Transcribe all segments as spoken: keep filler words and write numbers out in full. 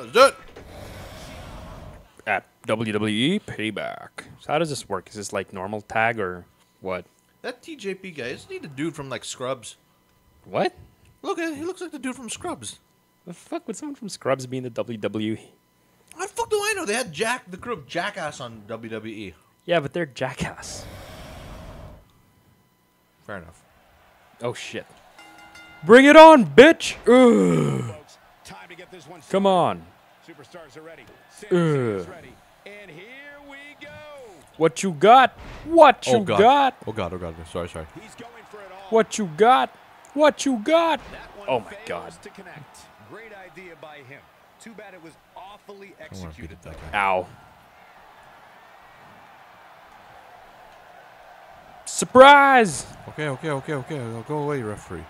How's it? At W W E Payback. So how does this work? Is this like normal tag or what? That T J P guy, isn't he the dude from like Scrubs? What? Look, he looks like the dude from Scrubs. The fuck would someone from Scrubs be in the W W E? How the fuck do I know? They had Jack, the crew of Jackass on W W E. Yeah, but they're Jackass. Fair enough. Oh, shit. Bring it on, bitch! Ugh. Come on. Ugh. What you got? What you oh God. got? Oh, God. Oh, God. Sorry, sorry. He's going for it all. What you got? What you got? Oh, my God. Great idea by him. Too bad it was awfully executed. Ow. Surprise! Okay, okay, okay, okay. I'll go away, referee.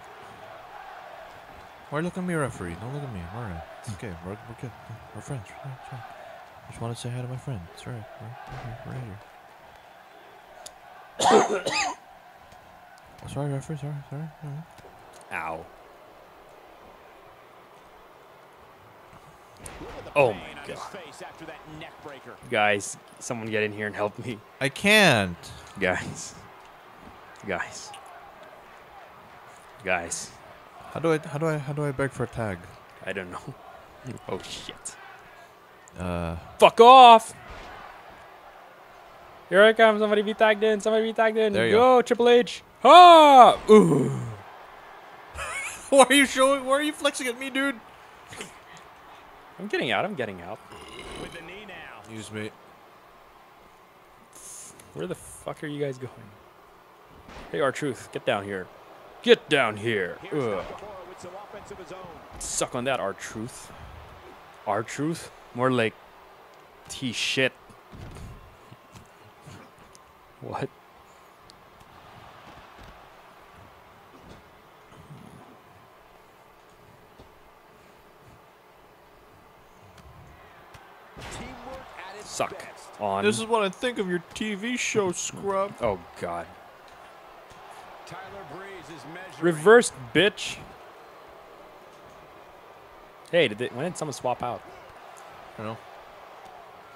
Why look at me, referee? Don't look at me. All right. Okay, we're, we're good. We're friends. We're friends. I just wanted to say hi to my friend. It's all right. We're, we're, we're right here. Oh, sorry, referee. Sorry, sorry. Right. Ow. Oh my God. Guys, someone get in here and help me. I can't. Guys. Guys. Guys. How do I how do I how do I beg for a tag? I don't know. Oh shit. Uh Fuck off. Here I come, somebody be tagged in, somebody be tagged in. There you go, Triple H. Ah! Ooh. Why are you showing why are you flexing at me, dude? I'm getting out. I'm getting out. With the knee now. Excuse me. Where the fuck are you guys going? Hey, R-Truth, get down here. Get down here. Ugh. Suck on that, R-Truth. R-Truth? More like T shit. What? Suck on. This is what I think of your T V show, scrub. Oh, God. Tyler Breeze is measuring. Reversed, bitch. Hey, did they, when did someone swap out? I don't know.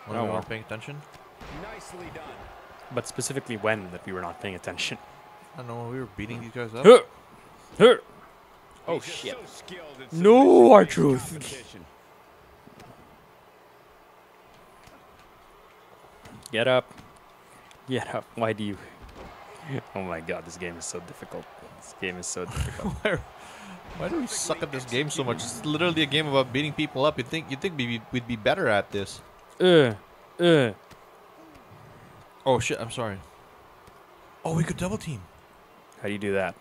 When no, we weren't paying attention? Nicely done. But specifically when that we were not paying attention? I don't know. We were beating these guys up. Oh, he's shit. So no, R-Truth. Get up. Get up. Why do you... Oh my God, this game is so difficult. This game is so difficult. Why, why do we suck at this game so much? It's literally a game about beating people up. You'd think, you'd think we'd, we'd be better at this. Uh, uh. Oh shit, I'm sorry. Oh, we could double team. How do you do that?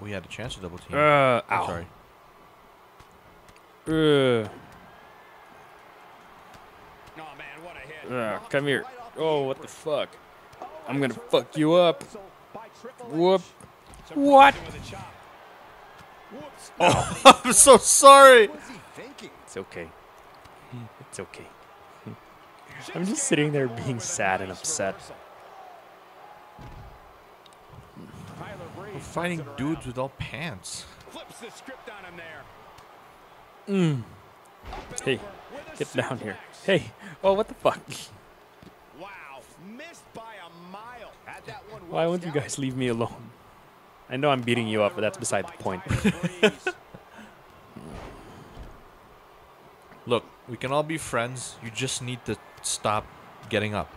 We had a chance to double team. Uh, I'm ow. sorry. Uh. Oh man, what a hit. Uh, come here. Oh, what the fuck? I'm gonna fuck you up. Whoop. What? Oh, I'm so sorry. It's okay. It's okay. I'm just sitting there being sad and upset. We're fighting dudes without pants. Mm. Hey, get down here. Hey. Oh, what the fuck? Missed by a mile. Had that one. Why won't you guys leave me alone? I know I'm beating you up, but that's beside the point. Look, we can all be friends. You just need to stop getting up.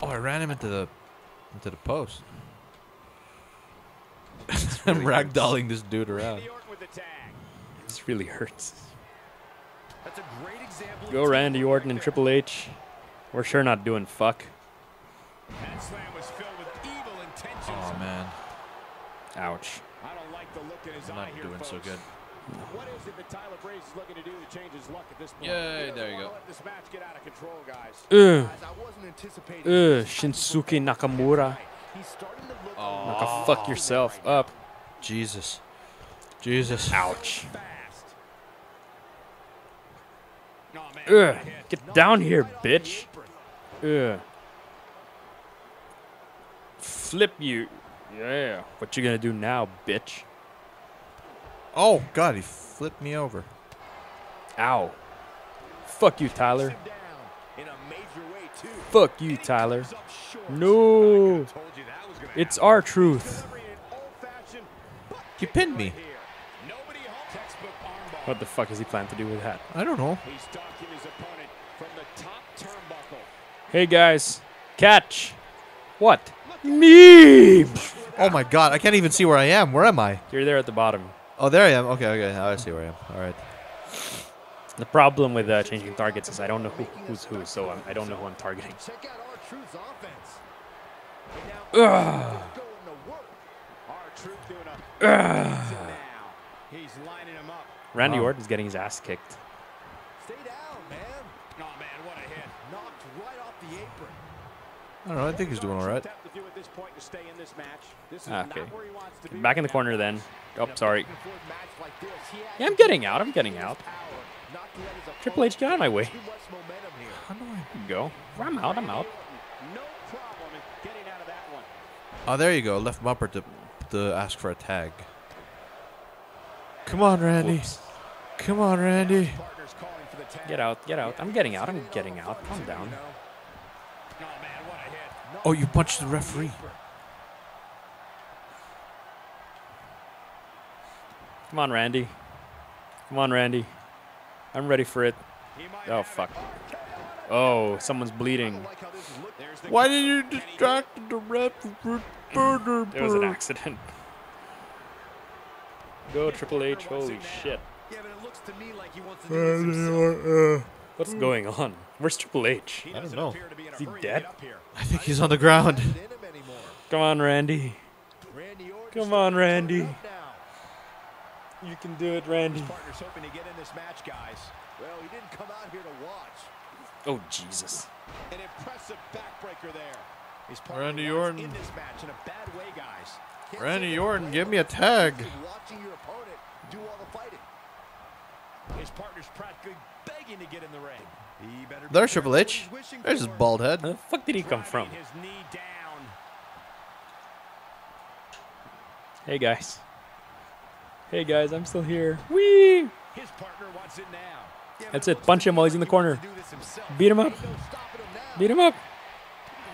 Oh, I ran him into the into the post. I'm ragdolling this dude around. This really hurts. That's a great example. Go Randy Orton and Triple H. We're sure not doing fuck. That slam was filled with evil intentions. Oh man. Ouch. I don't like the look in his eye here, folks. Not doing so good. What is it that Tyler Breeze is looking to do to change his luck at this point? Yeah, there you go. Let this match get out of control, guys. Ugh. I wasn't anticipating. Ugh. Shinsuke Nakamura. He's starting to look like fuck yourself up. Jesus. Jesus. Ouch. Ugh, get down here, bitch. Ugh. Flip you. Yeah. What you gonna do now, bitch? Oh, God, he flipped me over. Ow. Fuck you, Tyler. Fuck you, Tyler. No. It's R-Truth. He pinned me. What the fuck is he planning to do with that? I don't know. Hey, guys. Catch. What? Me. Oh, my God. I can't even see where I am. Where am I? You're there at the bottom. Oh, there I am. Okay, okay. Now I see where I am. All right. The problem with uh, changing targets is I don't know who, who's who, so I'm, I don't know who I'm targeting. Ugh. Ugh. Randy Orton is getting his ass kicked. I don't know. I think he's doing all right. Okay. Back in the corner then. Oh, sorry. Yeah, I'm getting out. I'm getting out. Triple H, get out of my way. How do I go? I'm out. I'm out. Oh, there you go. Left bumper to, to ask for a tag. Come on, Randy. Whoops. Come on, Randy. Get out. Get out. I'm getting out. I'm getting out. Calm down. Oh, you punched the referee. Come on, Randy. Come on, Randy. I'm ready for it. Oh, fuck. Oh, someone's bleeding. Why did you distract the referee? It was an accident. Go, Triple H. Holy shit. What's going on? Where's Triple H? I don't know. Is he dead? I think he's on the ground. Come on, Randy. Come on, Randy. You can do it, Randy. Partner's hoping to get in this match, guys. Well, he didn't come out here to watch. Oh, Jesus. An impressive backbreaker there. He's Randy Orton in this match in a bad way, guys. Can't Randy Orton, give me a tag. Watching your opponent do all the fighting. His partner's practically begging to get in the ring. He better There's Triple H. There's his bald head. Where the fuck did he come from? His knee down. Hey, guys. Hey guys, I'm still here. Whee! His partner wants it now. That's it. Punch him while he's in the corner. Beat him up. Beat him up.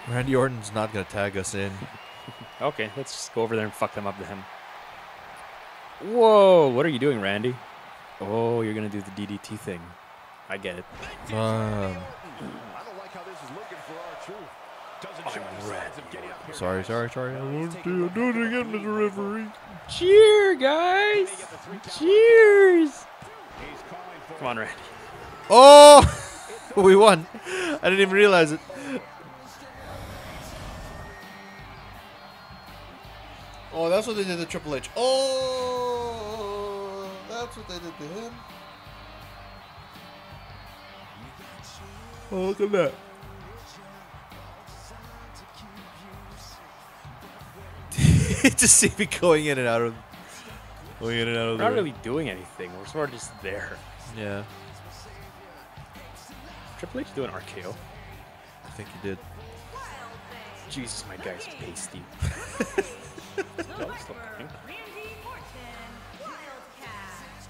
Randy Orton's not going to tag us in. Okay, let's just go over there and fuck them up to him. Whoa, what are you doing, Randy? Oh, you're going to do the D D T thing. I get it. Um. I don't like how this is looking for our truth. Doesn't show any signs of getting up here. Sorry, sorry, sorry. I won't do it again, Mister Referee. Cheer, guys! Cheers! Come on, Randy. Oh! We won. I didn't even realize it. Oh, that's what they did to Triple H. Oh! That's what they did to him. Oh, look at that. Just see me going in and out of, going in and out of. We're not really doing anything. We're sort of just there. Yeah. Triple H do an R K O. I think he did. Jesus, my guy's pasty.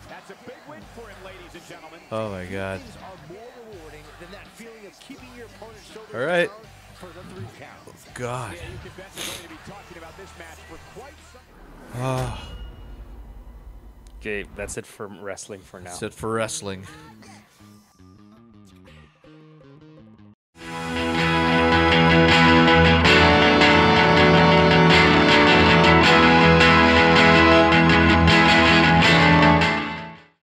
That's a big win for him, ladies and gentlemen. Oh my God. All right. Oh, God. Okay, that's it for wrestling for now. That's it for wrestling.